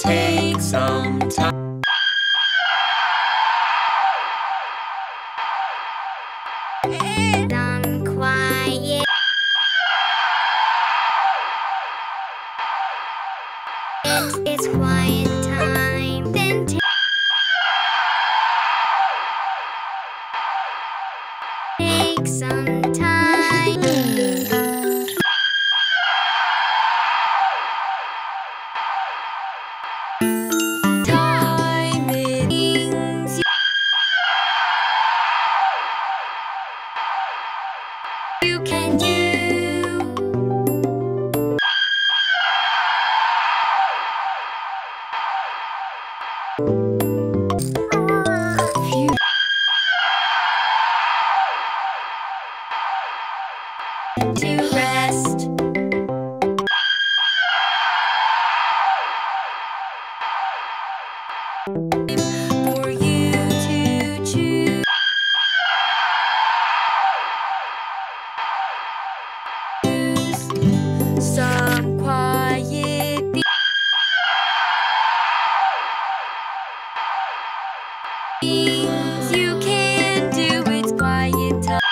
Take some time. Some quiet. It's quiet time. Then take some time. To rest. For you to choose. Some quiet. Things you can do. It's quiet time.